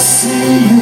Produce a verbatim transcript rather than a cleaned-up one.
See you.